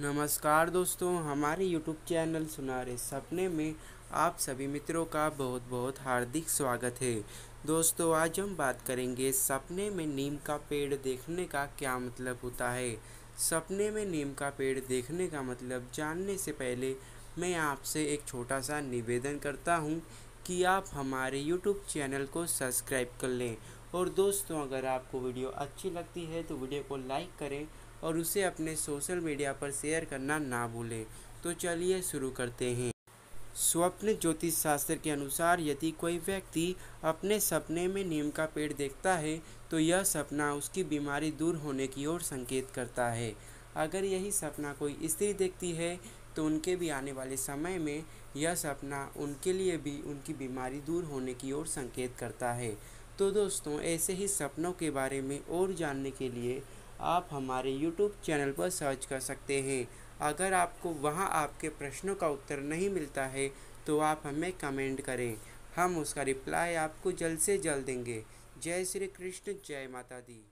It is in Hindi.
नमस्कार दोस्तों, हमारे YouTube चैनल सुनहारे सपने में आप सभी मित्रों का बहुत बहुत हार्दिक स्वागत है। दोस्तों, आज हम बात करेंगे सपने में नीम का पेड़ देखने का क्या मतलब होता है। सपने में नीम का पेड़ देखने का मतलब जानने से पहले मैं आपसे एक छोटा सा निवेदन करता हूं कि आप हमारे YouTube चैनल को सब्सक्राइब कर लें। और दोस्तों, अगर आपको वीडियो अच्छी लगती है तो वीडियो को लाइक करें और उसे अपने सोशल मीडिया पर शेयर करना ना भूलें। तो चलिए शुरू करते हैं। स्वप्न ज्योतिष शास्त्र के अनुसार यदि कोई व्यक्ति अपने सपने में नीम का पेड़ देखता है तो यह सपना उसकी बीमारी दूर होने की ओर संकेत करता है। अगर यही सपना कोई स्त्री देखती है तो उनके भी आने वाले समय में यह सपना उनके लिए भी उनकी बीमारी दूर होने की ओर संकेत करता है। तो दोस्तों, ऐसे ही सपनों के बारे में और जानने के लिए आप हमारे YouTube चैनल पर सर्च कर सकते हैं। अगर आपको वहां आपके प्रश्नों का उत्तर नहीं मिलता है तो आप हमें कमेंट करें, हम उसका रिप्लाई आपको जल्द से जल्द देंगे। जय श्री कृष्ण, जय माता दी।